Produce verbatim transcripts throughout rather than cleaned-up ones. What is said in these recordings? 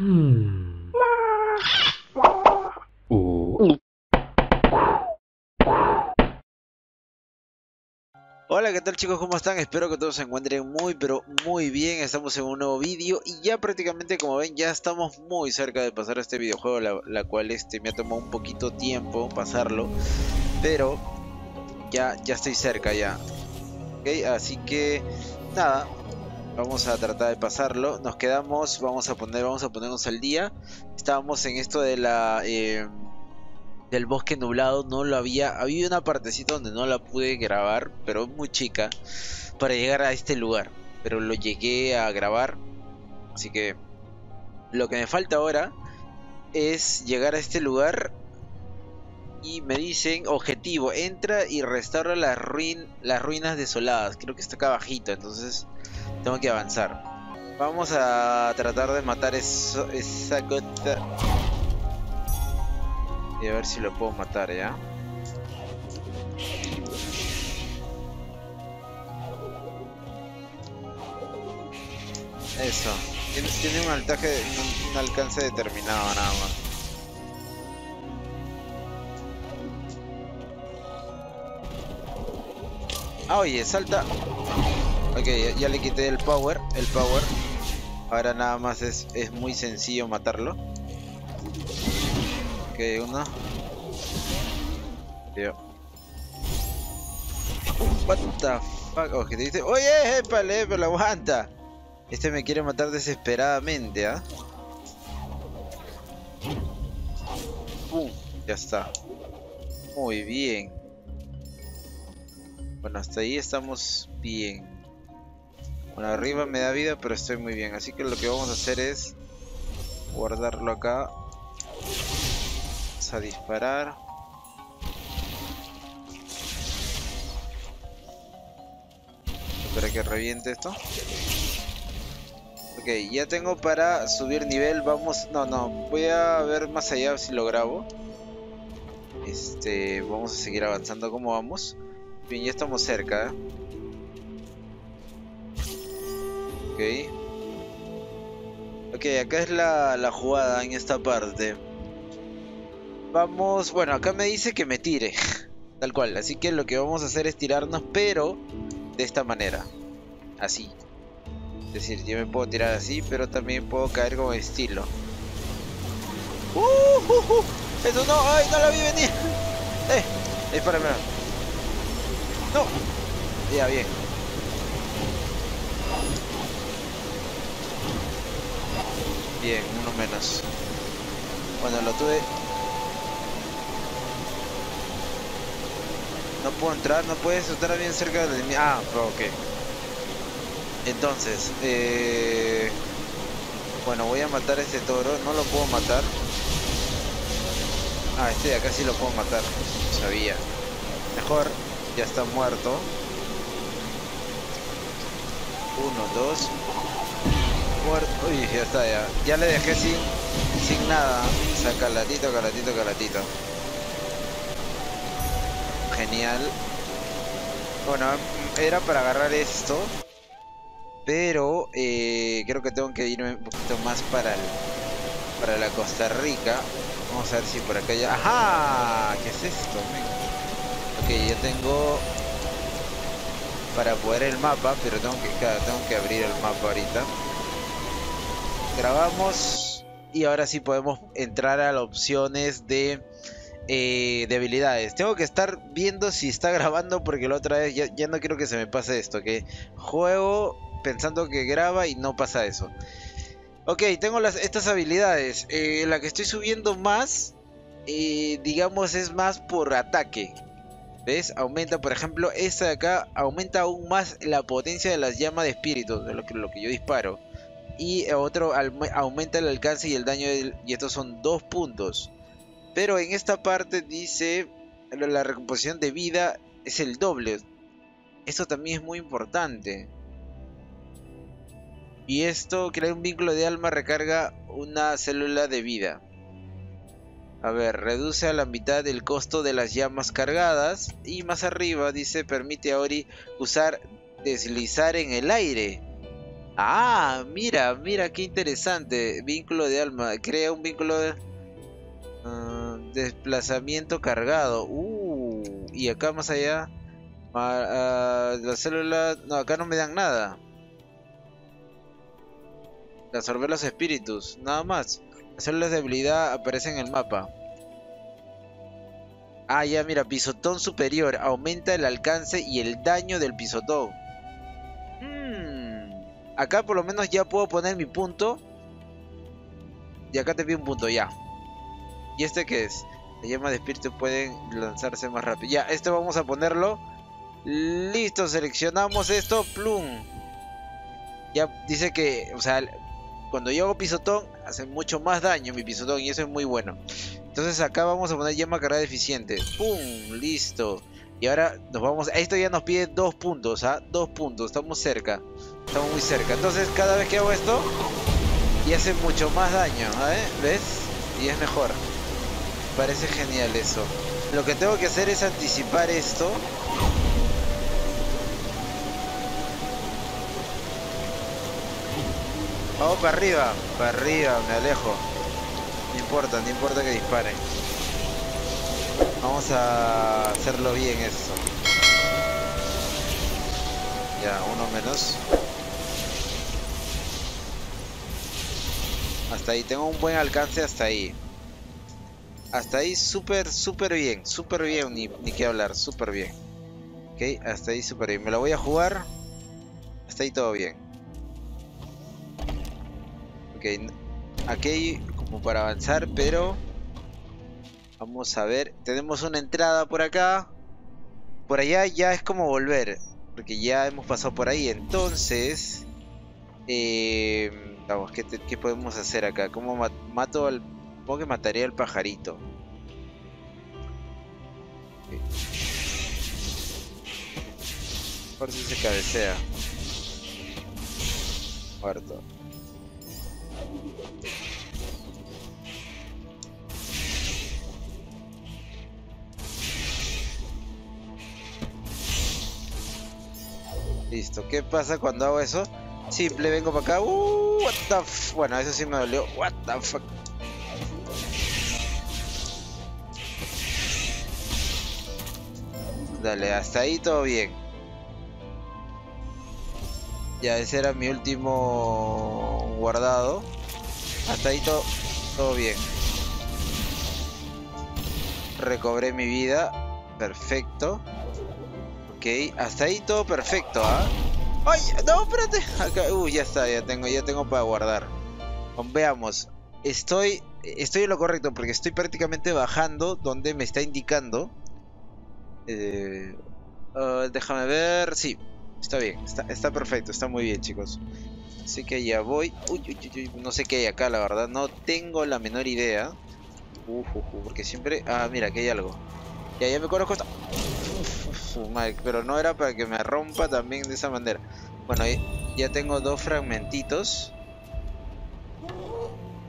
Hmm. Uh. Hola, ¿qué tal chicos? ¿Cómo están? Espero que todos se encuentren muy pero muy bien. Estamos en un nuevo vídeo y ya prácticamente, como ven, ya estamos muy cerca de pasar este videojuego, la, la cual este me ha tomado un poquito tiempo pasarlo, pero ya, ya estoy cerca ya. ¿Okay? Así que nada, vamos a tratar de pasarlo. Nos quedamos, vamos a poner, vamos a ponernos al día. Estábamos en esto de la... Eh, del bosque nublado. No lo había, había una partecita donde no la pude grabar, pero muy chica, para llegar a este lugar, pero lo llegué a grabar. Así que lo que me falta ahora es llegar a este lugar y me dicen objetivo: entra y restaura las, ruin, las ruinas desoladas. Creo que está acá abajito, entonces tengo que avanzar. Vamos a tratar de matar eso, esa gota. Y a ver si lo puedo matar ya. Eso. Tiene, tiene un, altaje, un, un alcance determinado nada más. Ah, oye, salta. Ok, ya, ya le quité el power. El power. Ahora nada más es, es muy sencillo matarlo. Ok, uno. Tío. What the fuck. Oh, que te dice. Oye, épale, pero aguanta. Este me quiere matar desesperadamente, ¿ah? ¿eh? Uh, ya está. Muy bien. Bueno, hasta ahí estamos bien. Bueno, arriba me da vida, pero estoy muy bien. Así que lo que vamos a hacer es guardarlo acá. A disparar. Espera que reviente esto. Ok, ya tengo para subir nivel. Vamos, no, no, voy a ver más allá si lo grabo. Este, vamos a seguir avanzando como vamos. Bien, ya estamos cerca, ¿eh? Ok. Ok, acá es la, la jugada en esta parte. Vamos, bueno, acá me dice que me tire, tal cual, así que lo que vamos a hacer es tirarnos, pero de esta manera, así. Es decir, yo me puedo tirar así, pero también puedo caer con estilo. ¡Uh! uh, uh. ¡Eso no! ¡Ay, no la vi venir! ¡Eh! ¡Dispárame! ¡No! Ya, bien. Bien, uno menos. Bueno, lo tuve... No puedo entrar, no puedes estar bien cerca de mí. Ah, ok. Entonces, eh... bueno, voy a matar a este toro. No lo puedo matar. Ah, este de acá sí lo puedo matar. No sabía. Mejor, ya está muerto. Uno, dos. Muerto. Uy, ya está, ya. Ya le dejé sin, sin nada. O sea, calatito, calatito, calatito. Genial. Bueno, era para agarrar esto, pero eh, creo que tengo que irme un poquito más para el, para la Costa Rica. Vamos a ver si por acá ya... ¡Ajá! ¿Qué es esto? Ok, ya tengo para poder el mapa, pero tengo que, claro, tengo que abrir el mapa ahorita. Grabamos y ahora sí podemos entrar a las opciones de... Eh, de habilidades. Tengo que estar viendo si está grabando, porque la otra vez ya, ya no quiero que se me pase esto, que juego pensando que graba y no pasa eso. Ok, tengo las, estas habilidades. eh, La que estoy subiendo más, eh, digamos, es más por ataque. ¿Ves? Aumenta, por ejemplo, esta de acá aumenta aún más la potencia de las llamas de espíritu, de lo que, lo que yo disparo. Y otro aumenta el alcance y el daño del, y estos son dos puntos. Pero en esta parte dice la recomposición de vida es el doble. Esto también es muy importante. Y esto, crear un vínculo de alma, recarga una célula de vida. A ver, reduce a la mitad el costo de las llamas cargadas. Y más arriba dice, permite a Ori usar, deslizar en el aire. Ah, mira, mira, qué interesante. Vínculo de alma. Crea un vínculo de... Uh, desplazamiento cargado. Uh, y acá más allá... Uh, la célula... No, acá no me dan nada. Absorber los espíritus, nada más. Las células de habilidad aparecen en el mapa. Ah, ya, mira, pisotón superior. Aumenta el alcance y el daño del pisotón. Hmm. Acá por lo menos ya puedo poner mi punto. Y acá te pido un punto, ya. ¿Y este qué es? La llama de espíritu pueden lanzarse más rápido. Ya, este vamos a ponerlo. Listo, seleccionamos esto. Plum. Ya dice que, o sea, cuando yo hago pisotón, hace mucho más daño mi pisotón y eso es muy bueno. Entonces acá vamos a poner llama cargada eficiente. ¡Pum! Listo. Y ahora nos vamos... Esto ya nos pide dos puntos, ¿ah? Dos puntos. Estamos cerca. Estamos muy cerca. Entonces cada vez que hago esto, y hace mucho más daño, ¿eh? ¿Ves? Y es mejor. Parece genial eso. Lo que tengo que hacer es anticipar esto. Vamos para arriba, para arriba, me alejo. No importa, no importa que disparen. Vamos a hacerlo bien eso. Ya, uno menos. Hasta ahí, tengo un buen alcance hasta ahí. Hasta ahí súper, súper bien, súper bien, ni, ni qué hablar, súper bien. Ok, hasta ahí súper bien, me lo voy a jugar. Hasta ahí todo bien. Ok, aquí hay como para avanzar, pero vamos a ver, tenemos una entrada por acá. Por allá ya es como volver, porque ya hemos pasado por ahí. Entonces eh, vamos, ¿qué, te, ¿qué podemos hacer acá? ¿Cómo mat mato al... Supongo que mataría al pajarito. Okay. Por si se cabecea. Muerto. Listo, ¿qué pasa cuando hago eso? Simple, vengo para acá. Uh, what the f... Bueno, eso sí me dolió. What the fuck. Dale, hasta ahí todo bien. Ya, ese era mi último guardado. Hasta ahí todo, todo bien. Recobré mi vida. Perfecto. Ok, hasta ahí todo perfecto, ¿ah? ¡Ay! ¡No, espérate! Acá, uh, ya está, ya tengo, ya tengo para guardar. Veamos. Estoy, estoy en lo correcto porque estoy prácticamente bajando donde me está indicando. Eh, uh, déjame ver. Sí, está bien. Está, está perfecto, está muy bien, chicos. Así que ya voy. Uy, uy, uy, uy, no sé qué hay acá, la verdad. No tengo la menor idea. Uh, uh, uh, porque siempre... Ah, mira, aquí hay algo. Ya, ya me conozco esta... Mike, pero no era para que me rompa también de esa manera. Bueno, ya tengo dos fragmentitos.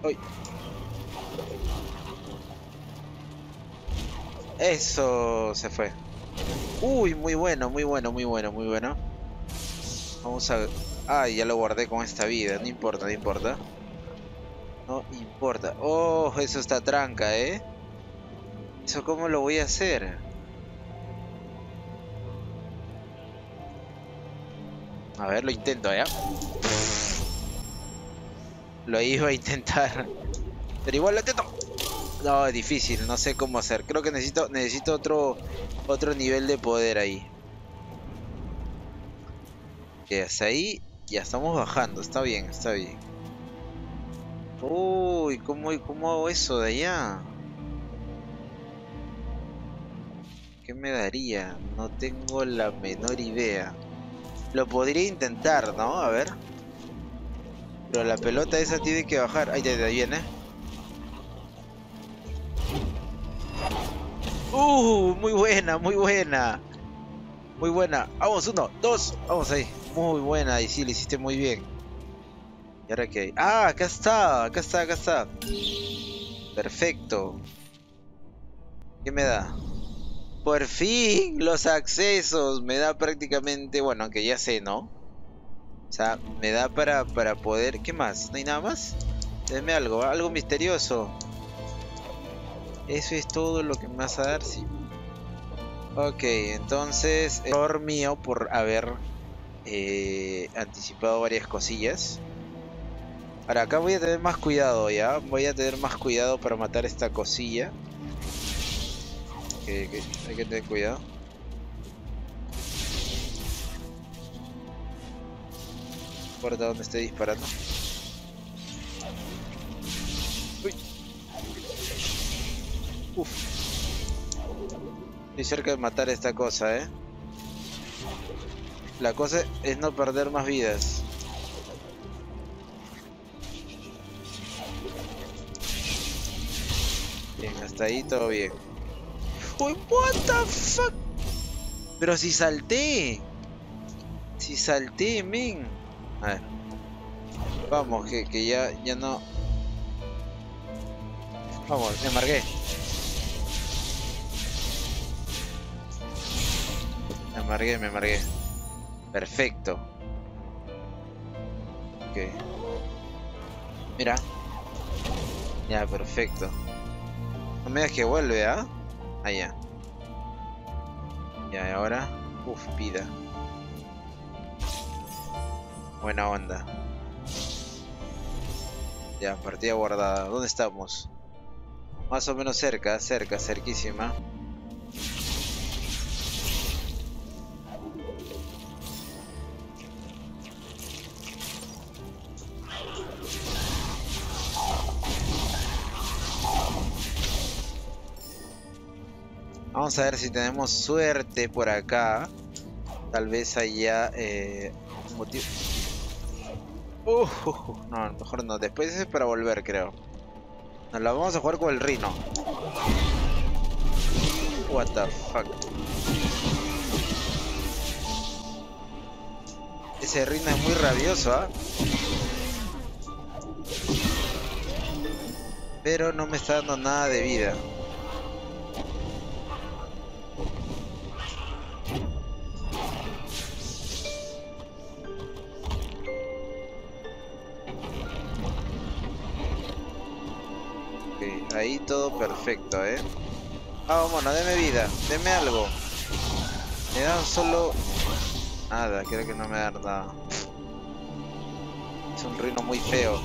Uy. Eso se fue. Uy, muy bueno, muy bueno, muy bueno, muy bueno. Vamos a... Ah, ya lo guardé con esta vida. No importa, no importa. No importa. Oh, eso está tranca, ¿eh? ¿Eso cómo lo voy a hacer? A ver, lo intento, ¿ya? Lo iba a intentar. Pero igual lo intento. No, es difícil, no sé cómo hacer. Creo que necesito necesito otro otro nivel de poder ahí. Ok, hasta ahí ya estamos bajando. Está bien, está bien. Uy, ¿cómo, cómo hago eso de allá? ¿Qué me daría? No tengo la menor idea. Lo podría intentar, ¿no? A ver. Pero la pelota esa tiene que bajar. Ahí te viene. Uh, muy buena, muy buena. Muy buena. Vamos, uno, dos. Vamos ahí. Muy buena. Y sí, lo hiciste muy bien. ¿Y ahora qué hay? Ah, acá está. Acá está, acá está. Perfecto. ¿Qué me da? Por fin, los accesos. Me da prácticamente, bueno, aunque ya sé, ¿no? O sea, me da para, para poder... ¿Qué más? ¿No hay nada más? Denme algo, algo misterioso. Eso es todo lo que me vas a dar, sí. Ok, entonces... Error mío por haber eh, anticipado varias cosillas. Ahora acá voy a tener más cuidado, ya. Voy a tener más cuidado para matar esta cosilla. Okay, okay. Hay que tener cuidado. No importa dónde esté disparando. Uy. Uf. Estoy cerca de matar esta cosa, eh. La cosa es no perder más vidas. Bien, hasta ahí todo bien. ¡Uy, what the fuck! Pero si salté. Si salté, men. A ver. Vamos, que, que ya, ya no. Vamos, me amargué. Me amargué, me amargué. Perfecto. Ok. Mira. Ya, perfecto. No me das que vuelve, ¿ah? ¿eh? Allá. Ya, ahora. Uf, vida. Buena onda. Ya, partida guardada. ¿Dónde estamos? Más o menos cerca, cerca, cerquísima. Vamos a ver si tenemos suerte por acá. Tal vez haya eh, motivo. Uh, no, mejor no. Después es para volver, creo. Nos la vamos a jugar con el rino. What the fuck. Ese rino es muy rabioso, ¿ah? ¿eh? Pero no me está dando nada de vida. Ahí todo perfecto, eh. Ah, bueno, deme vida, deme algo. Me dan solo... Nada, creo que no me dan nada. Es un rino muy feo.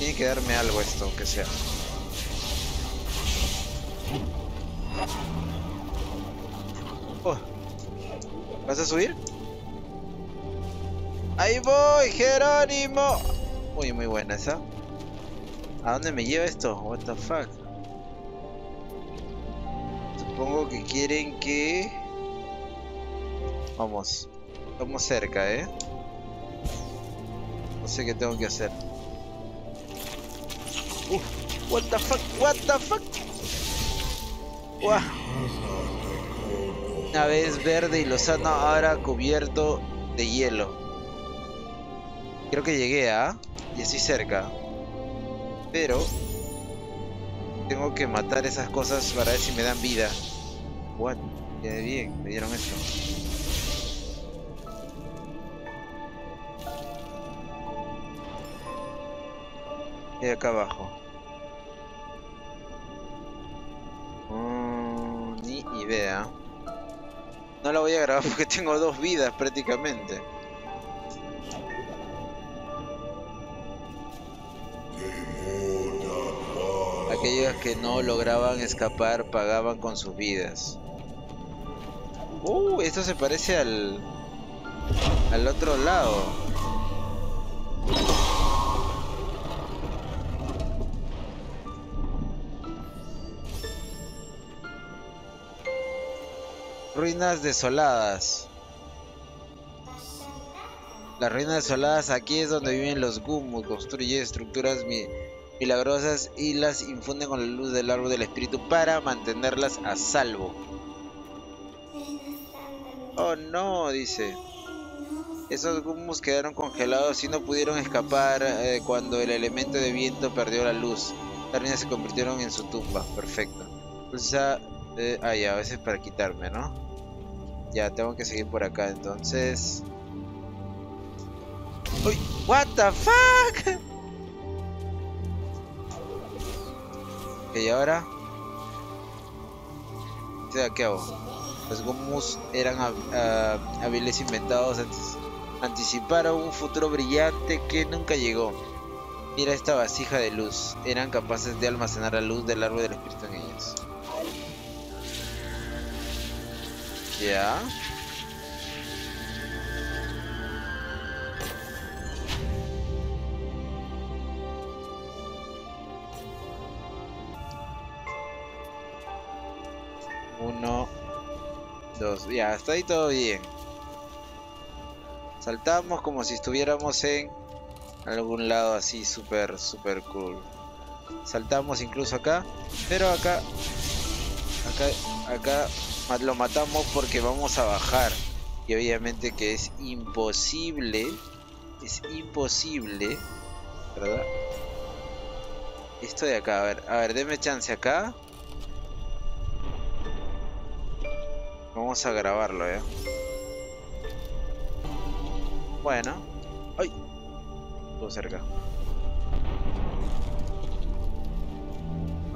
Tiene que darme algo esto, aunque sea. Oh. ¿Vas a subir? ¡Ahí voy, Jerónimo! Uy, muy buena esa. ¿A dónde me lleva esto? What the fuck. Supongo que quieren que... Vamos. Estamos cerca, eh. No sé qué tengo que hacer. Uf. What the fuck. What the fuck. Uah. Una vez verde y lozano, ahora cubierto de hielo. Creo que llegué, ¿ah? ¿eh? Y estoy cerca. Pero tengo que matar esas cosas para ver si me dan vida. What? Qué bien, me dieron esto. Y acá abajo. Oh, ni idea. No la voy a grabar porque tengo dos vidas prácticamente. Aquellos que no lograban escapar pagaban con sus vidas. Uh, esto se parece al al otro lado. Ruinas desoladas. Las ruinas desoladas, aquí es donde viven los Gumu. Construye estructuras mi milagrosas y las infunden con la luz del árbol del espíritu para mantenerlas a salvo. Oh no, dice. Esos gumus quedaron congelados y no pudieron escapar eh, cuando el elemento de viento perdió la luz. Las ruinas se convirtieron en su tumba. Perfecto. Pulsa... Eh, ah, ya, a veces para quitarme, ¿no? Ya, tengo que seguir por acá, entonces... Uy, what the fuck. Ok, ahora ¿qué hago? Los Gomus eran uh, hábiles inventados antes. Anticiparon un futuro brillante que nunca llegó. Mira esta vasija de luz. Eran capaces de almacenar la luz del árbol del espíritu en ellos. Ya. Uno, dos, ya, hasta ahí todo bien. Saltamos como si estuviéramos en algún lado así súper, súper cool. Saltamos incluso acá, pero acá, acá, acá lo matamos porque vamos a bajar. Y obviamente que es imposible, es imposible, ¿verdad? Esto de acá, a ver, a ver, deme chance acá. Vamos a grabarlo, ¿eh? Bueno. ¡Ay! Estuvo cerca.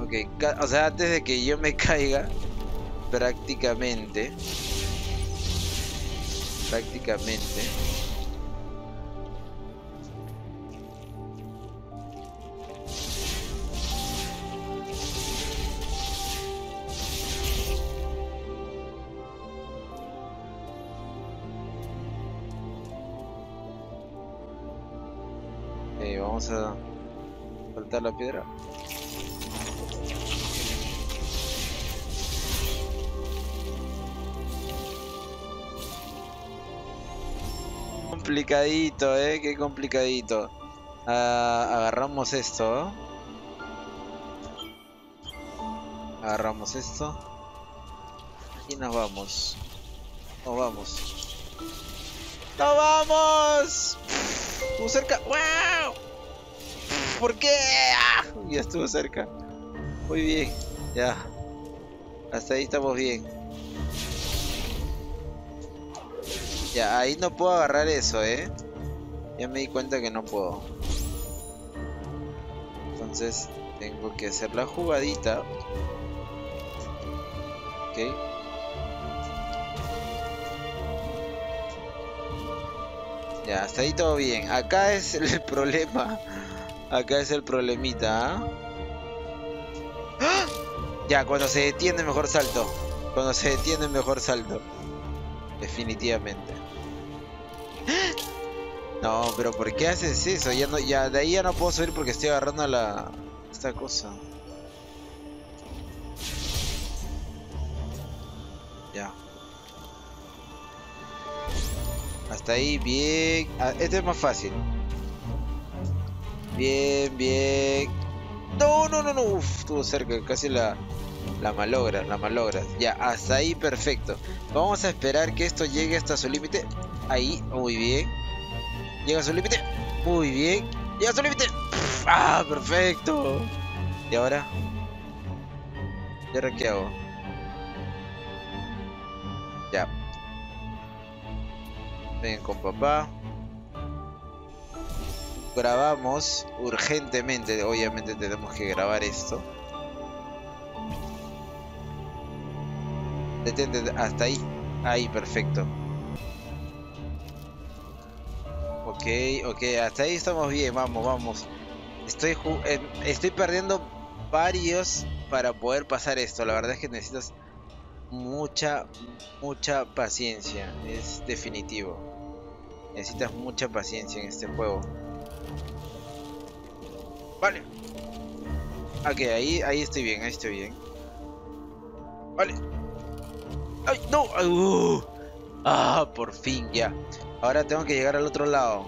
Ok, o sea, antes de que yo me caiga, prácticamente. Prácticamente. Vamos a saltar la piedra. Complicadito, eh, qué complicadito. Uh, agarramos esto. Agarramos esto. Y nos vamos. Nos vamos. ¡Nos vamos! Estuvo cerca. ¡Wow! ¿Por qué? ¡Ah! Ya estuvo cerca. Muy bien. Ya. Hasta ahí estamos bien. Ya, ahí no puedo agarrar eso, ¿eh? Ya me di cuenta que no puedo. Entonces, tengo que hacer la jugadita. Ok. Ya, hasta ahí todo bien. Acá es el problema. Acá es el problemita, ¿eh? ¡Ah! Ya, cuando se detiene mejor salto. Cuando se detiene mejor salto. Definitivamente. ¡Ah! No, pero ¿por qué haces eso? Ya, no, ya de ahí ya no puedo subir porque estoy agarrando la... esta cosa. Ya. Hasta ahí, bien. Ah, este es más fácil. Bien, bien. No, no, no, no. Uf, estuvo cerca. Casi la, la malogras, la malogras. Ya, hasta ahí, perfecto. Vamos a esperar que esto llegue hasta su límite. Ahí, muy bien. Llega a su límite. Muy bien. Llega a su límite. Ah, perfecto. ¿Y ahora? ¿Y ahora qué hago? Ya. Ven con papá. Grabamos urgentemente. Obviamente tenemos que grabar esto. Detente hasta ahí. Ahí, perfecto. Ok, ok. Hasta ahí estamos bien. Vamos, vamos. Estoy, eh, estoy perdiendo varios para poder pasar esto. La verdad es que necesitas mucha, mucha paciencia. Es definitivo. Necesitas mucha paciencia en este juego. Vale. Ok, ahí, ahí estoy bien, ahí estoy bien. Vale. ¡Ay, no! Uh. ¡Ah, por fin, ya! Ahora tengo que llegar al otro lado.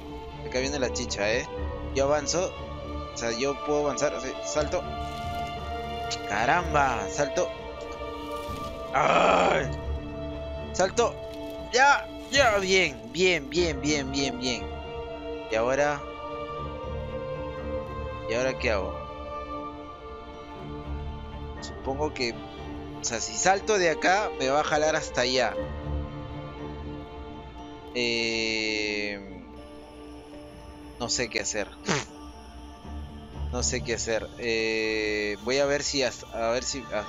Acá viene la chicha, ¿eh? Yo avanzo. O sea, yo puedo avanzar. O sea, salto. ¡Caramba! Salto. ¡Ay! Salto. ¡Ya! Ya, bien, bien, bien, bien, bien, bien. Y ahora... ¿Y ahora qué hago? Supongo que... O sea, si salto de acá, me va a jalar hasta allá. Eh... no sé qué hacer. No sé qué hacer. Eh, voy a ver si... Hasta, a ver si... Ah.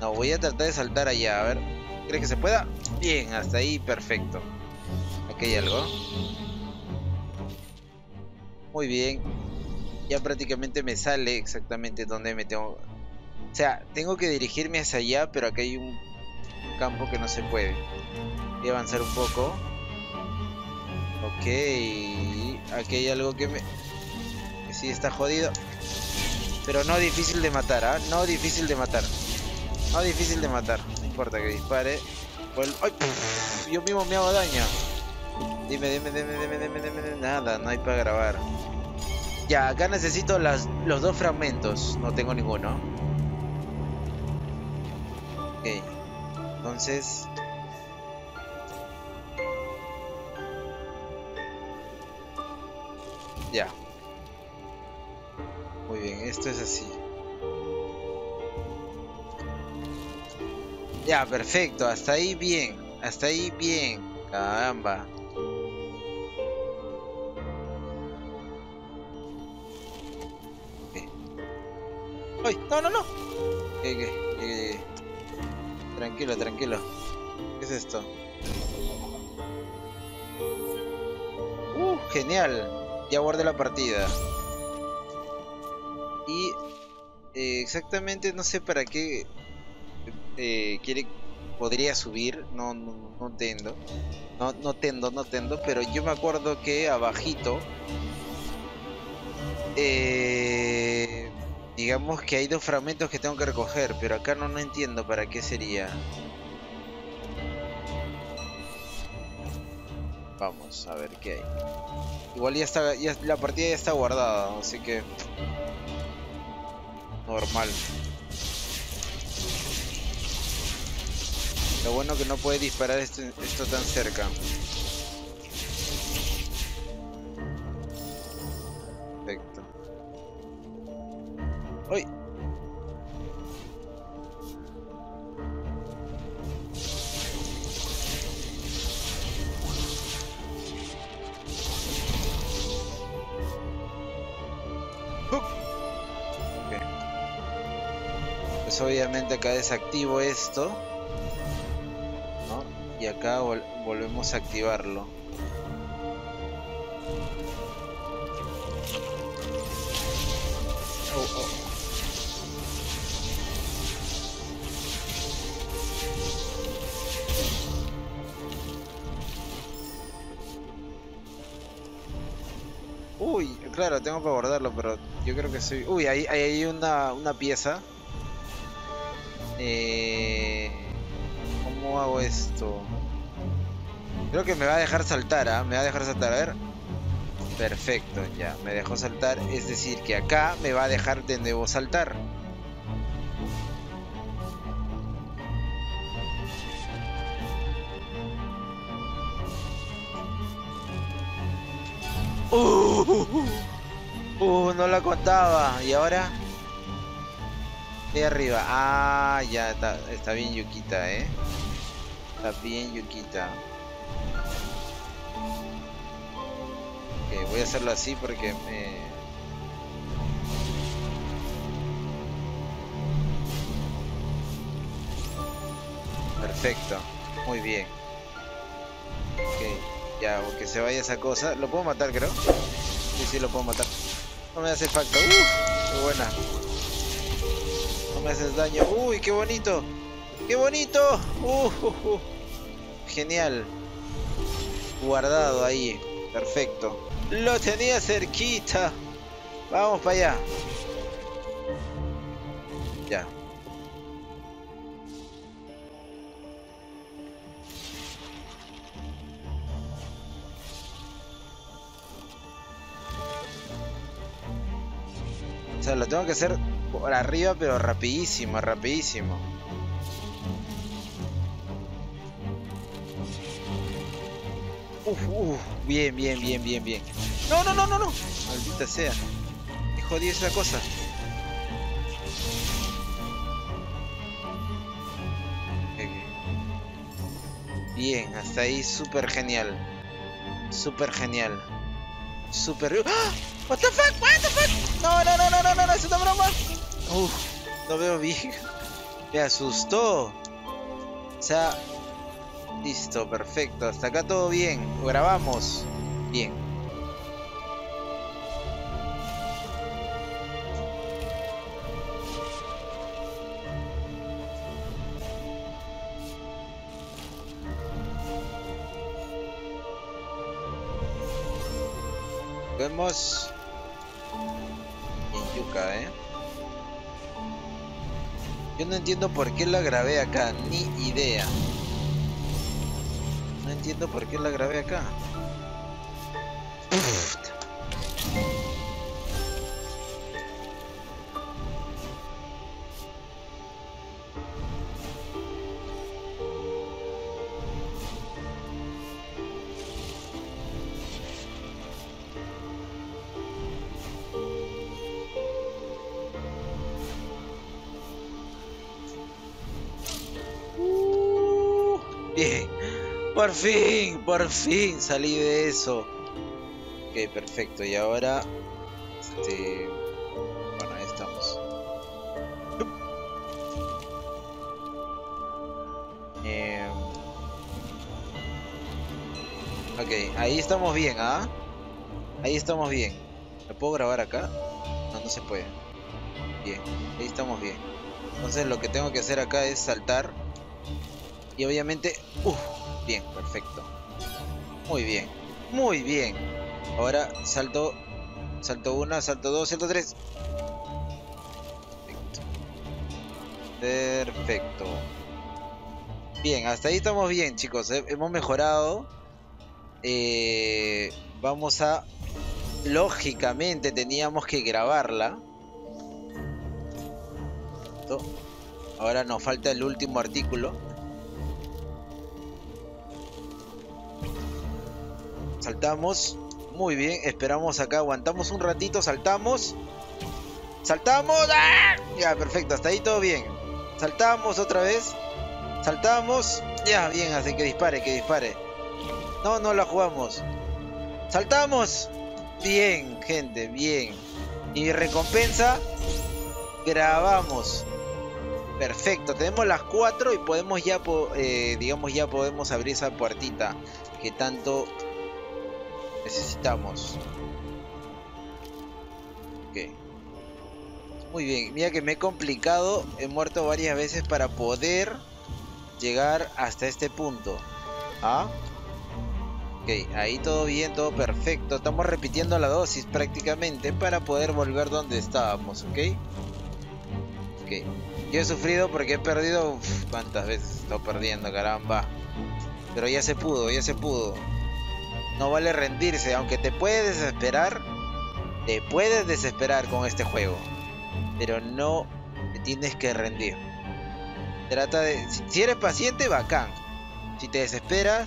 No, voy a tratar de saltar allá. A ver. ¿Crees que se pueda? Bien, hasta ahí. Perfecto. Aquí hay algo. Muy bien. Ya prácticamente me sale exactamente donde me tengo... O sea, tengo que dirigirme hacia allá, pero acá hay un campo que no se puede. Voy a avanzar un poco. Ok. Aquí hay algo que me... Que sí está jodido. Pero no difícil de matar, ¿ah? ¿eh? No difícil de matar. No difícil de matar. No importa que dispare. Vuelvo... ¡Ay! Pff, yo mismo me hago daño. Dime, dime, dime, dime, dime, dime, dime. Nada, no hay para grabar. Ya, acá necesito las, los dos fragmentos. No tengo ninguno. Ok. Entonces... Ya. Muy bien, esto es así. Ya, perfecto. Hasta ahí bien. Hasta ahí bien. Caramba. ¡Ay! ¡No, no, no! Okay, okay, okay. Tranquilo, tranquilo. ¿Qué es esto? ¡Uh! ¡Genial! Ya guardé la partida. Y... Eh, exactamente no sé para qué... Eh, quiere... Podría subir. No, no, no tendo. No, no tendo, no tendo. Pero yo me acuerdo que abajito... Eh... Digamos que hay dos fragmentos que tengo que recoger, pero acá no, no entiendo para qué sería. Vamos a ver qué hay. Igual ya está, ya, la partida ya está guardada, así que... Normal. Lo bueno que no puede disparar esto, esto tan cerca. Perfecto. ¡Uy! ¡Buk! Okay. Pues obviamente acá desactivo esto, ¿no? Y acá vol- volvemos a activarlo. Oh, oh. Uy, claro, tengo para guardarlo, pero yo creo que soy... Uy, ahí, ahí hay una, una pieza. Eh... ¿Cómo hago esto? Creo que me va a dejar saltar, ¿ah? ¿eh? Me va a dejar saltar, a ver. Perfecto, ya, me dejó saltar. Es decir, que acá me va a dejar de nuevo saltar. Uh, uh, uh, no la contaba. ¿Y ahora? De arriba. Ah, ya está, está bien yuquita, eh. Está bien yuquita. Ok, voy a hacerlo así porque me... Perfecto. Muy bien. Ok. Ya, que se vaya esa cosa. Lo puedo matar, creo. Sí, sí, lo puedo matar. No me hace falta. ¡Uh! ¡Qué buena! No me haces daño. ¡Uy, qué bonito! ¡Qué bonito! ¡Uh! uh, uh. Genial. Guardado ahí. Perfecto. ¡Lo tenía cerquita! Vamos para allá. Ya. O sea, lo tengo que hacer por arriba, pero rapidísimo, rapidísimo. Uf, uf, bien, bien, bien, bien, bien. No, no, no, no, no. Maldita sea. Qué jodida esa cosa. Bien, hasta ahí súper genial. Súper genial. Super Ryu. ¡Ah! What the fuck, what the fuck. No, no, no, no, no, no, no, es una broma. Uf, no veo bien. Me asustó. O sea, listo, perfecto. Hasta acá todo bien. Lo grabamos. Bien. Vemos en Yuka, eh. Yo no entiendo por qué la grabé acá, ni idea. No entiendo por qué la grabé acá. Uf. Por fin, por fin salí de eso. Ok, perfecto. Y ahora, este, bueno, ahí estamos. Eh... Ok, ahí estamos bien, ¿ah? Ahí estamos bien. ¿Lo puedo grabar acá? No, no se puede. Bien, ahí estamos bien. Entonces lo que tengo que hacer acá es saltar. Y obviamente... Uf. Bien, perfecto. Muy bien, muy bien. Ahora salto, salto una, salto dos, salto tres. Perfecto. Perfecto. Bien, hasta ahí estamos bien, chicos. Hemos mejorado. Eh, vamos a... Lógicamente teníamos que grabarla. Perfecto. Ahora nos falta el último artículo. Saltamos, muy bien, esperamos acá, aguantamos un ratito, saltamos, saltamos, ¡ah! Ya, perfecto, hasta ahí todo bien, saltamos otra vez, saltamos, ya, bien, así que dispare, que dispare, no, no la jugamos, saltamos, bien, gente, bien, y recompensa, grabamos, perfecto, tenemos las cuatro y podemos ya, eh, digamos, ya podemos abrir esa puertita que tanto... necesitamos. Ok. Muy bien. Mira que me he complicado. He muerto varias veces para poder llegar hasta este punto. ¿Ah? Ok. Ahí todo bien, todo perfecto. Estamos repitiendo la dosis prácticamente para poder volver donde estábamos. Ok. Ok. Yo he sufrido porque he perdido... Uf, ¿cuántas veces estoy perdiendo? Caramba. Pero ya se pudo, ya se pudo. No vale rendirse, aunque te puedes desesperar, te puedes desesperar con este juego, pero no te tienes que rendir. Trata de, si eres paciente, bacán. Si te desesperas,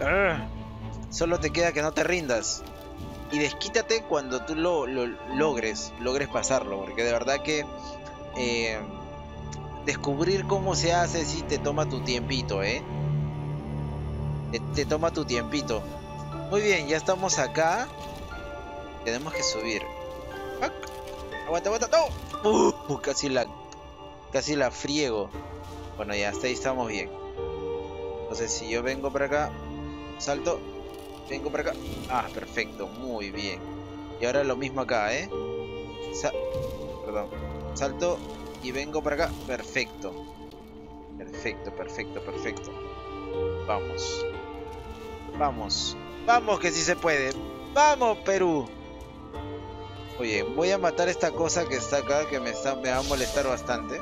¡arr! Solo te queda que no te rindas y desquítate cuando tú lo, lo logres, logres pasarlo, porque de verdad que eh, descubrir cómo se hace sí te toma tu tiempito, eh, te, te toma tu tiempito. Muy bien, ya estamos acá. Tenemos que subir. ¡Ah! Aguanta, aguanta. ¡No! Uh, casi la... Casi la friego. Bueno, ya hasta ahí estamos bien. Entonces, si yo vengo para acá... Salto. Vengo para acá. Ah, perfecto. Muy bien. Y ahora lo mismo acá, ¿eh? Sa- Perdón. Salto y vengo para acá. Perfecto. Perfecto, perfecto, perfecto. Vamos. Vamos. Vamos que sí se puede. Vamos, Perú. Oye, voy a matar esta cosa que está acá, que me, está, me va a molestar bastante.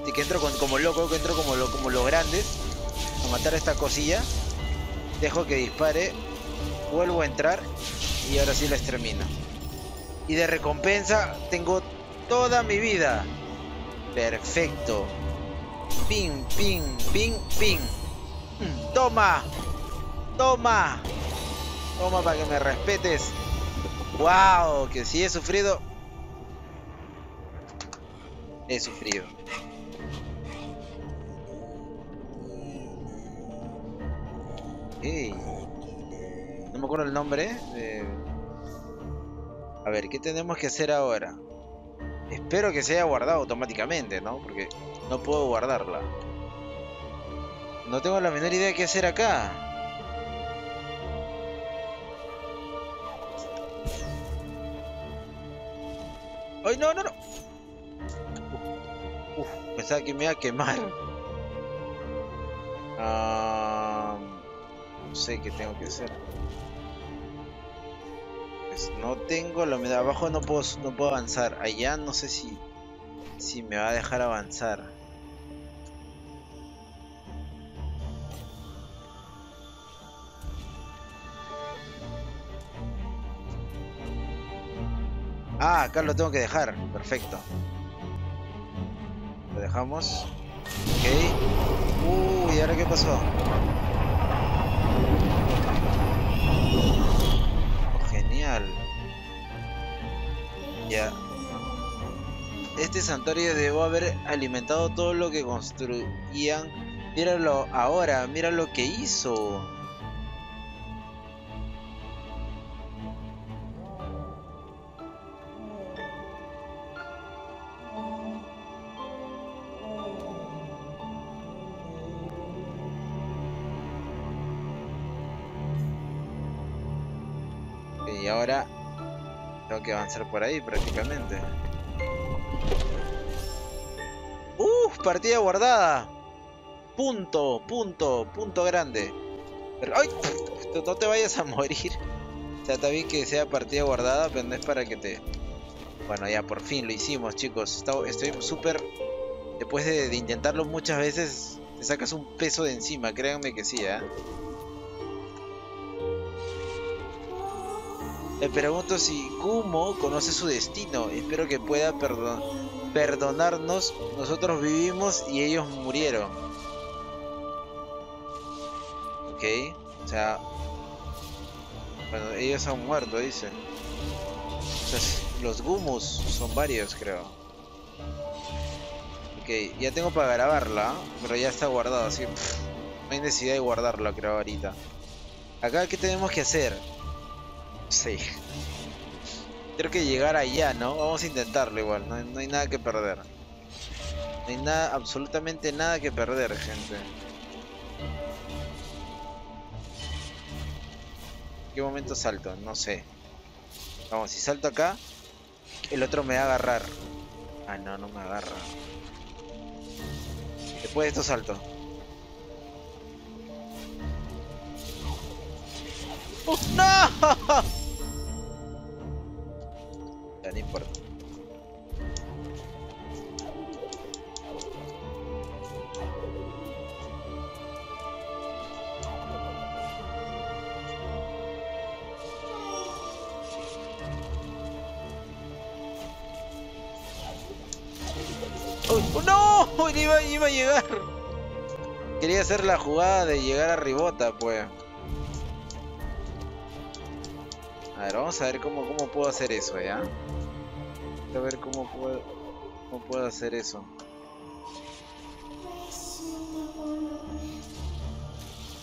Así que entro con, como loco, que entro como, lo, como los grandes. A matar esta cosilla. Dejo que dispare. Vuelvo a entrar. Y ahora sí la extermino. Y de recompensa tengo toda mi vida. Perfecto. Ping, ping, ping, ping. Toma. Toma. Toma para que me respetes. Wow, que sí he sufrido. He sufrido. Hey. No me acuerdo el nombre. Eh, A ver, ¿qué tenemos que hacer ahora? Espero que se haya guardado automáticamente, ¿no? Porque no puedo guardarla. No tengo la menor idea de qué hacer acá. ¡Ay, no, no, no! Uf, uf, pensaba que me iba a quemar. Ah, no sé qué tengo que hacer. Pues no tengo la humedad. Abajo no puedo, no puedo avanzar. Allá no sé si, si me va a dejar avanzar. Ah, acá lo tengo que dejar. Perfecto. Lo dejamos. Ok. Uy, ¿y ahora qué pasó? Oh, genial. Ya. Este santuario debo haber alimentado todo lo que construían. Míralo ahora. Mira lo que hizo. Y ahora tengo que avanzar por ahí prácticamente. ¡Uf! Partida guardada. Punto, punto, punto grande. Pero, ¡ay! No te vayas a morir. O sea, está bien que sea partida guardada, pero no es para que te... Bueno, ya por fin lo hicimos, chicos. Estoy súper... Después de, de intentarlo muchas veces, te sacas un peso de encima. Créanme que sí, ¿eh? Le pregunto si Kumo conoce su destino. Espero que pueda perdon perdonarnos. Nosotros vivimos y ellos murieron. Ok. O sea... Bueno, ellos han muerto, dice. O sea, los Gumus son varios, creo. Ok, ya tengo para grabarla, pero ya está guardado, así pff, no hay necesidad de guardarla, creo, ahorita. Acá, ¿qué tenemos que hacer? Sí. Creo que llegar allá, ¿no? Vamos a intentarlo igual. No, no hay nada que perder. No hay nada, absolutamente nada que perder, gente. ¿En qué momento salto? No sé. Vamos, si salto acá, el otro me va a agarrar. Ah, no, no me agarra. Después de esto salto. ¡Oh, no! No importa. Oh, no, iba, iba a llegar. Quería hacer la jugada de llegar a Ribota, pues. A ver, vamos a ver cómo, cómo puedo hacer eso, ¿ya? A ver cómo puedo, cómo puedo hacer eso.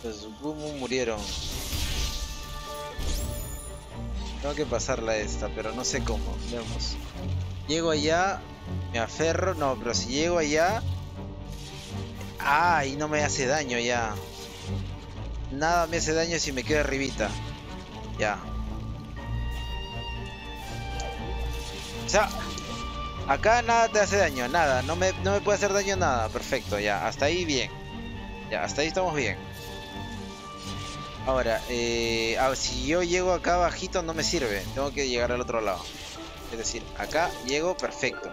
Los Gumu murieron. Tengo que pasarla esta, pero no sé cómo. Veamos. Llego allá, me aferro. No, pero si llego allá... Ah, y no me hace daño ya. Nada me hace daño si me quedo arribita. Ya. O sea, acá nada te hace daño, nada, no me, no me puede hacer daño nada, perfecto, ya, hasta ahí bien. Ya, hasta ahí estamos bien. Ahora, eh, ah, si yo llego acá bajito no me sirve, tengo que llegar al otro lado. Es decir, acá llego, perfecto.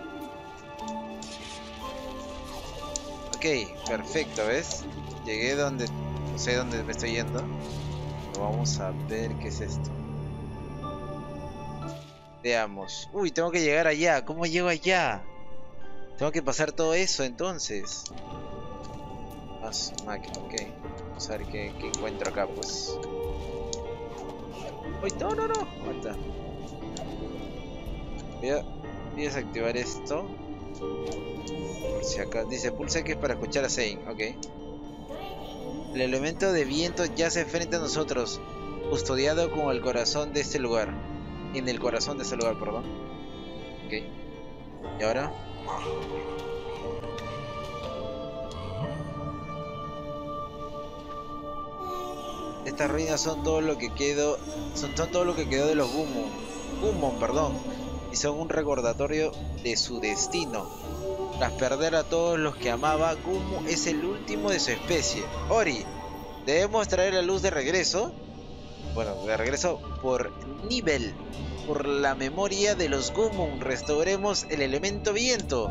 Ok, perfecto, ¿ves? Llegué donde, no sé dónde me estoy yendo. Pero vamos a ver qué es esto. Veamos. Uy, tengo que llegar allá. ¿Cómo llego allá? Tengo que pasar todo eso, entonces. Más máquina, ok. Vamos a ver qué, qué encuentro acá, pues. Uy, no, no, no. Aguanta. Voy a, voy a desactivar esto. Por si acá. Dice, pulsa que es para escuchar a Sein. Ok. El elemento de viento yace frente a nosotros, custodiado con el corazón de este lugar. en el corazón de ese lugar, perdón. Ok. Y ahora... Estas ruinas son todo lo que quedó, son, son todo lo que quedó de los Gummon, Gummon, perdón, y son un recordatorio de su destino. Tras perder a todos los que amaba, Gummon es el último de su especie. Ori, debemos traer la luz de regreso, bueno, de regreso por Nivel, por la memoria de los Gummon. Restauremos el elemento viento.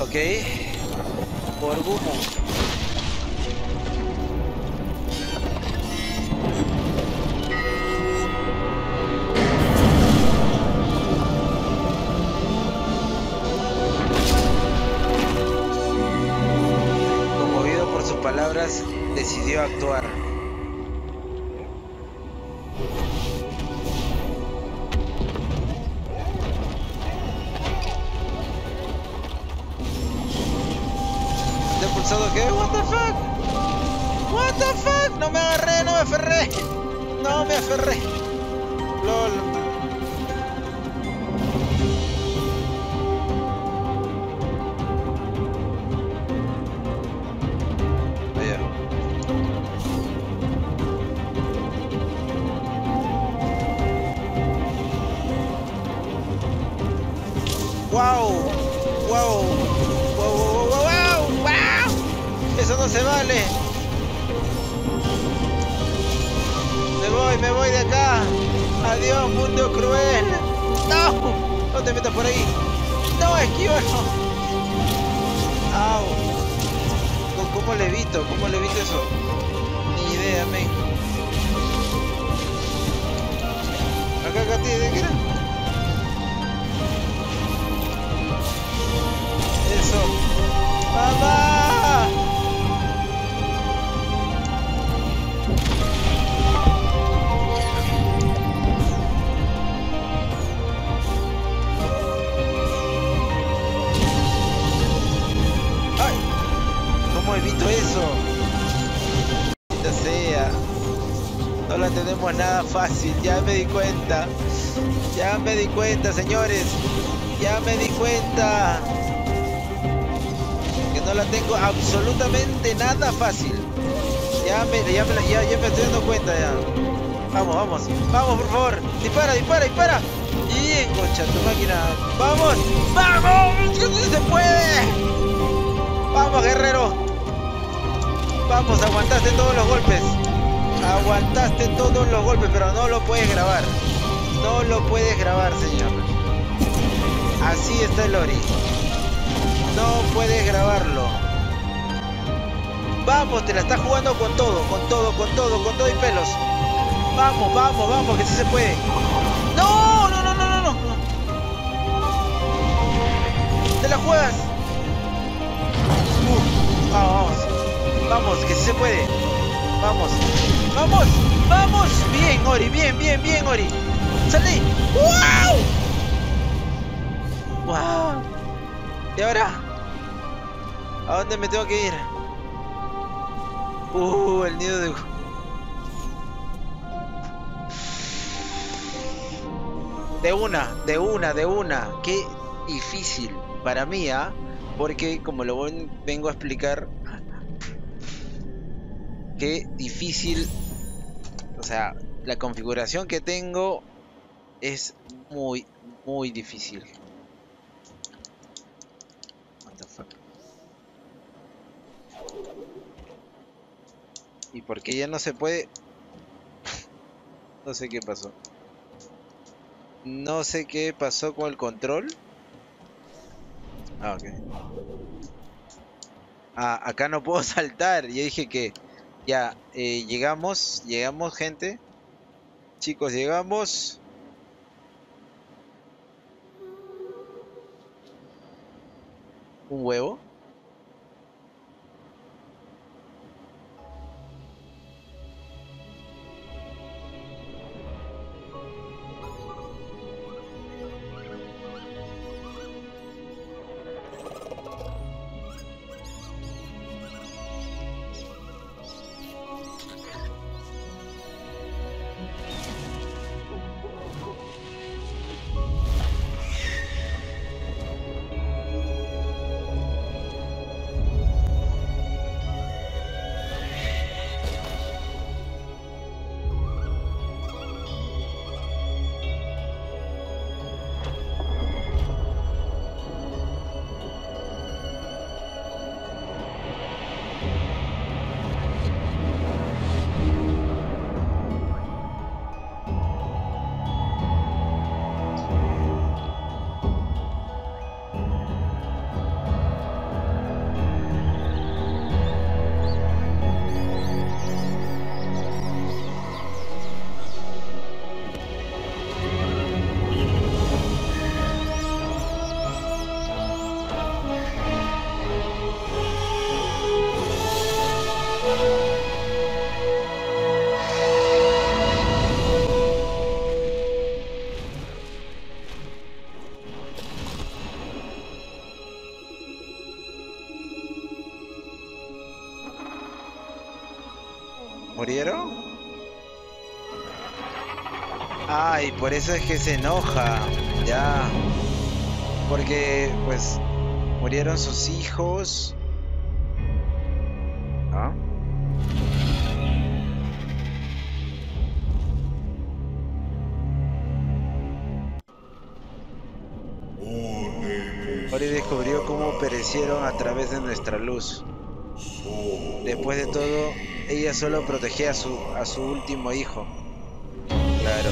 Ok, por Gummon. Decidió actuar. ¿Te he pulsado qué? What the fuck? What the fuck? No me agarré, no me aferré. No me aferré. LOL. Wow, wow, wow, wow, wow, wow, wow, eso no se vale. Me voy, me voy de acá. Adiós, mundo cruel. No, no te metas por ahí. No, esquivo. Au. ¿Cómo le evito? ¿Cómo le evito eso? Ni idea, men. Acá, acá, ¿de qué era? Eso. ¡Mamá! ¡Ay! ¿Cómo evito eso? ¡Maldita sea! No la tenemos nada fácil, ya me di cuenta. Ya me di cuenta, señores. Ya me di cuenta. No la tengo absolutamente nada fácil. Ya me, ya me, ya, ya me estoy dando cuenta ya. Vamos, vamos, vamos por favor. Dispara, dispara, dispara. Y encocha tu máquina. Vamos, vamos. Se puede. Vamos, guerrero. Vamos, aguantaste todos los golpes. Aguantaste todos los golpes, pero no lo puedes grabar. No lo puedes grabar, señor. Así está el Ori. No puedes grabarlo. Vamos, te la estás jugando con todo, con todo, con todo, con todo y pelos. Vamos, vamos, vamos, que sí se puede. No, no, no, no, no, no. Te la juegas. Uh, vamos, vamos, vamos, que sí se puede. Vamos, vamos, vamos. Bien, Ori, bien, bien, bien, Ori. Salí. ¡Wow! ¡Wow! ¿Y ahora? ¿A dónde me tengo que ir? Uh, el nido de... De una, de una, de una. Qué difícil para mí, ¿ah? ¿eh? Porque, como lo vengo a explicar... Qué difícil... O sea, la configuración que tengo es muy, muy difícil. Y porque ya no se puede. No sé qué pasó. No sé qué pasó con el control. Ah, ok. Ah, acá no puedo saltar. Yo dije que ya eh, llegamos. Llegamos, gente. Chicos, llegamos. Un huevo. murieron? Ay, ah, por eso es que se enoja. Ya. Porque, pues, murieron sus hijos. ¿Ah? Ori descubrió cómo perecieron a través de nuestra luz. Después de todo, ella solo protegía a su, a su último hijo. Claro.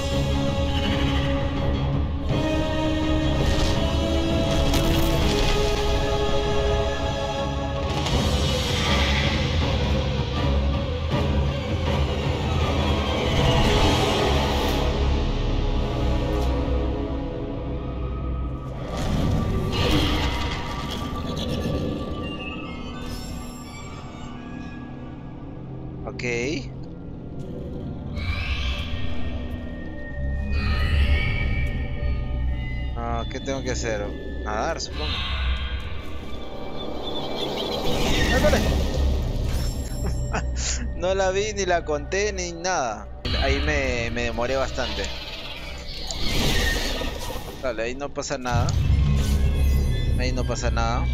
Okay. Ah, ¿qué tengo que hacer? Nadar, supongo. No la vi, ni la conté, ni nada. Ahí me, me demoré bastante. Dale, ahí no pasa nada. Ahí no pasa nada.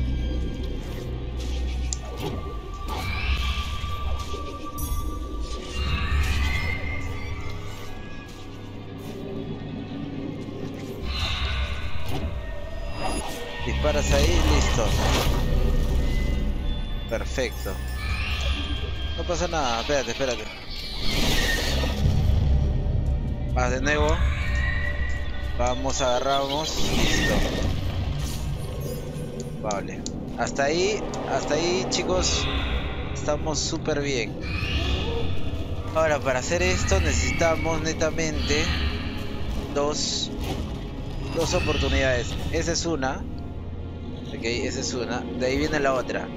Disparas ahí, listo. Perfecto. No pasa nada, espérate, espérate. Vas de nuevo. Vamos, agarramos. Listo. Vale. Hasta ahí, hasta ahí, chicos. Estamos súper bien. Ahora, para hacer esto necesitamos netamente dos, dos oportunidades. Esa es una. Ok, esa es una. De ahí viene la otra.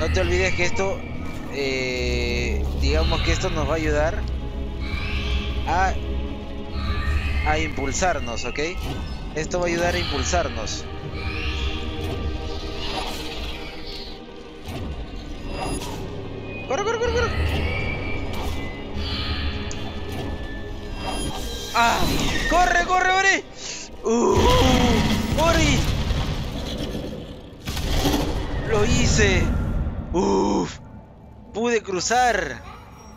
No te olvides que esto, eh, digamos que esto nos va a ayudar a, a impulsarnos, ¿ok? Esto va a ayudar a impulsarnos. ¡Corre, corre, corre, corre! ¡Ah! ¡Corre, corre, Ori! ¡Uh! ¡Ori! ¡Lo hice! ¡Uf! ¡Pude cruzar!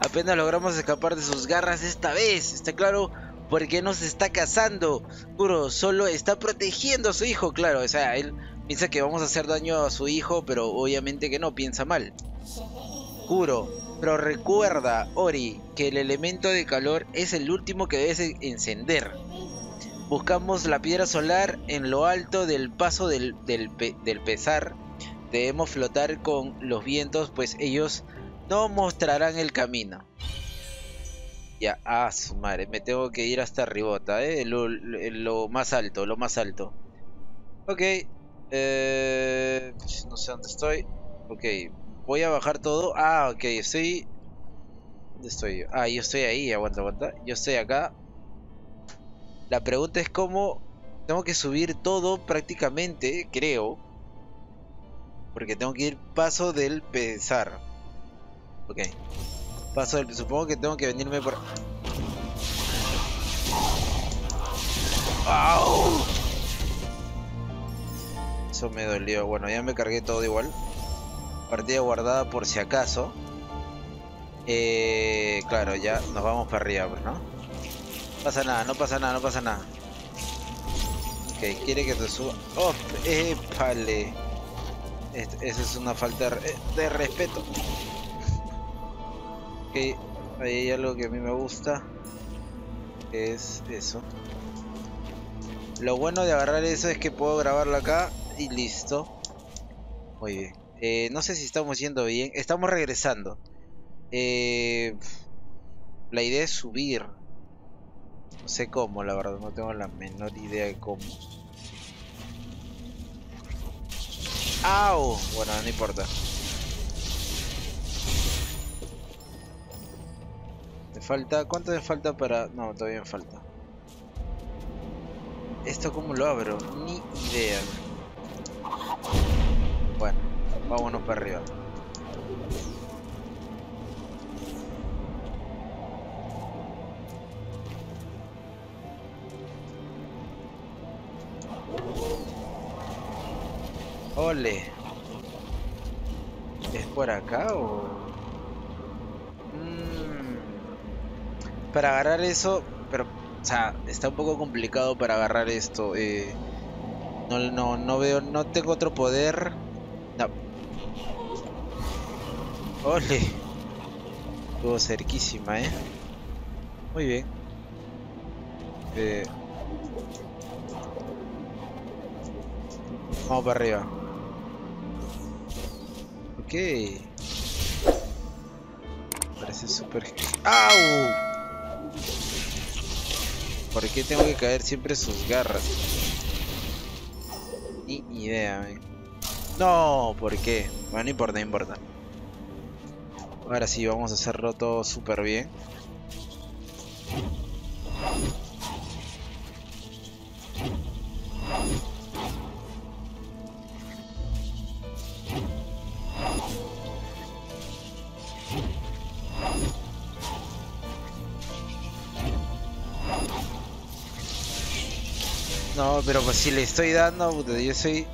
Apenas logramos escapar de sus garras esta vez. Está claro por qué nos está cazando. Juro, solo está protegiendo a su hijo. Claro, o sea, él piensa que vamos a hacer daño a su hijo, pero obviamente que no, piensa mal. Juro, pero recuerda, Ori, que el elemento de calor es el último que debes encender. Buscamos la piedra solar en lo alto del paso del, del, pe del pesar. Debemos flotar con los vientos, pues ellos no mostrarán el camino. Ya, ah, su madre, me tengo que ir hasta arribota, eh, lo, lo más alto, lo más alto. Ok, eh, no sé dónde estoy. Ok, voy a bajar todo. Ah, ok, estoy... ¿Dónde estoy yo? Ah, yo estoy ahí, aguanta, aguanta. Yo estoy acá. La pregunta es cómo... Tengo que subir todo prácticamente, creo. Porque tengo que ir paso del pesar. Ok. Paso del... Supongo que tengo que venirme por... ¡Au! Eso me dolió. Bueno, ya me cargué todo igual. Partida guardada por si acaso. Eh, claro, ya nos vamos para arriba, pues, ¿no? Pasa nada, no pasa nada, no pasa nada. Ok, quiere que te suba. ¡Oh! ¡Épale! Esa es una falta de respeto. Ok, ahí hay algo que a mí me gusta. Que es eso. Lo bueno de agarrar eso es que puedo grabarlo acá. Y listo. Muy bien. Eh, no sé si estamos yendo bien. Estamos regresando. Eh, la idea es subir. No sé cómo, la verdad. No tengo la menor idea de cómo. ¡Au! Bueno, no importa. ¿Me falta? ¿Cuánto me falta para...? No, todavía me falta. ¿Esto cómo lo abro? Ni idea. Bueno, vámonos para arriba. Ole. ¿Es por acá o...? Mm. Para agarrar eso... Pero, o sea, está un poco complicado para agarrar esto. Eh, no, no, no veo... No tengo otro poder. No. Ole. Estuvo cerquísima, eh. Muy bien. Eh... Vamos para arriba. Ok. Parece súper... ¡Au! ¿Por qué tengo que caer siempre sus garras? Ni idea, man. No, ¿por qué? Bueno, no importa, no importa. Ahora sí, vamos a hacerlo todo súper bien. No, pero pues si le estoy dando, puta, yo soy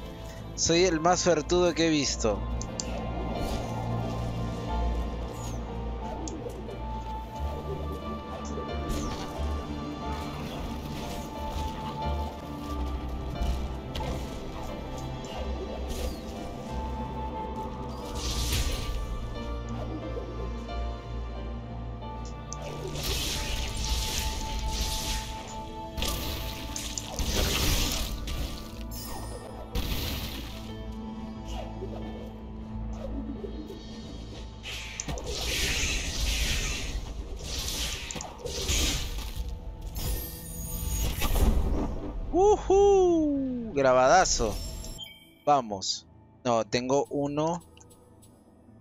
soy el más suertudo que he visto. ¡Uhú! Grabadazo. Vamos. No, tengo uno.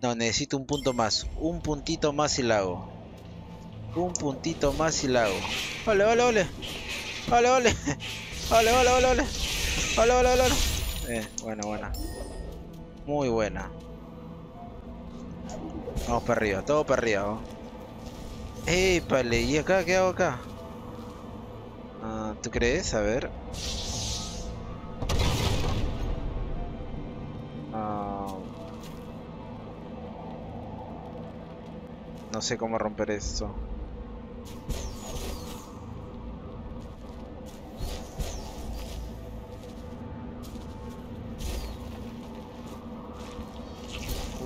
No, necesito un punto más. Un puntito más y la hago. Un puntito más y la hago. ¡Ole, ole, ole! ¡Ole, ole! ¡Ole, ole, ole, ole! ¡Ole, ole, ole, ole! Eh, buena, buena. Muy buena. Vamos para arriba, todo para arriba, ¿no? ¡Ey, pale! ¿Y acá? ¿Qué hago acá? Uh, ¿Tú crees? A ver. Uh, no sé cómo romper esto.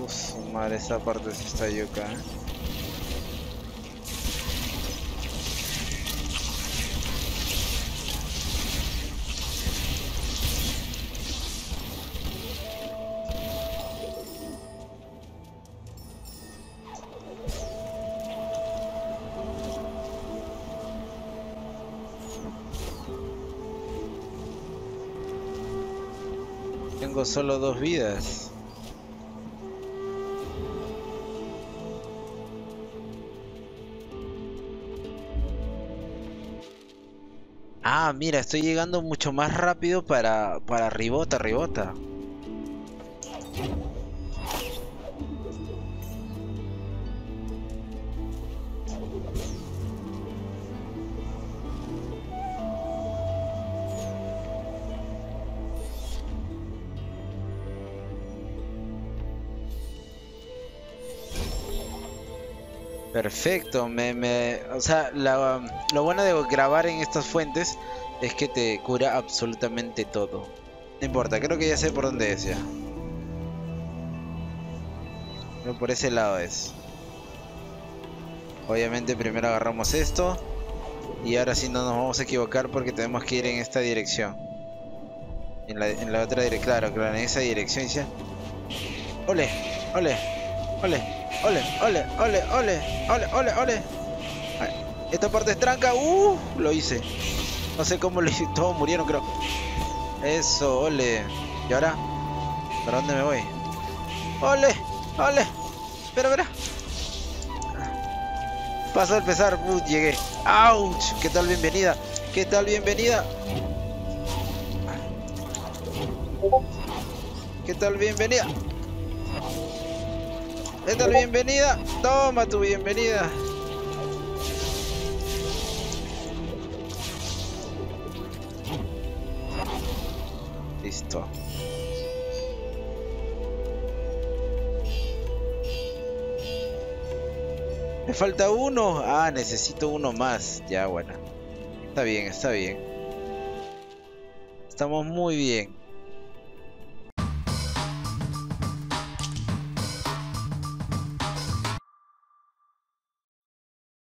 Uf, su madre, esta parte sí está yuca, ¿eh? Tengo solo dos vidas. Ah, mira, estoy llegando mucho más rápido para, para ribota, ribota. Perfecto, me, me, o sea, la, lo bueno de grabar en estas fuentes es que te cura absolutamente todo. No importa, creo que ya sé por dónde es ya. Pero por ese lado es. Obviamente primero agarramos esto y ahora sí no nos vamos a equivocar porque tenemos que ir en esta dirección. En la, en la otra dirección, claro, claro, en esa dirección ya. Ole, ole, ole. Ole, ole, ole, ole, ole, ole, ole. Esta parte es tranca. Uh, lo hice. No sé cómo lo hice. Todos murieron, creo. Eso, ole. ¿Y ahora? ¿Para dónde me voy? Ole, ole. Espera, espera. Paso al pesar. Uh, llegué. ¡Auch! ¿Qué tal? Bienvenida. ¿Qué tal? Bienvenida. ¿Qué tal? Bienvenida. Esta es la bienvenida. Toma tu bienvenida. Listo. Me falta uno. Ah, necesito uno más. Ya, bueno. Está bien, está bien. Estamos muy bien.